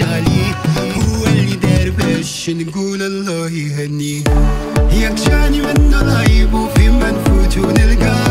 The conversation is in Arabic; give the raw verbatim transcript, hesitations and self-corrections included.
يحتاج عليه، هو اللي دار باش نقول الله يهنيه، ياك جاني منه الغيب وفيما نفوت ونلقاه.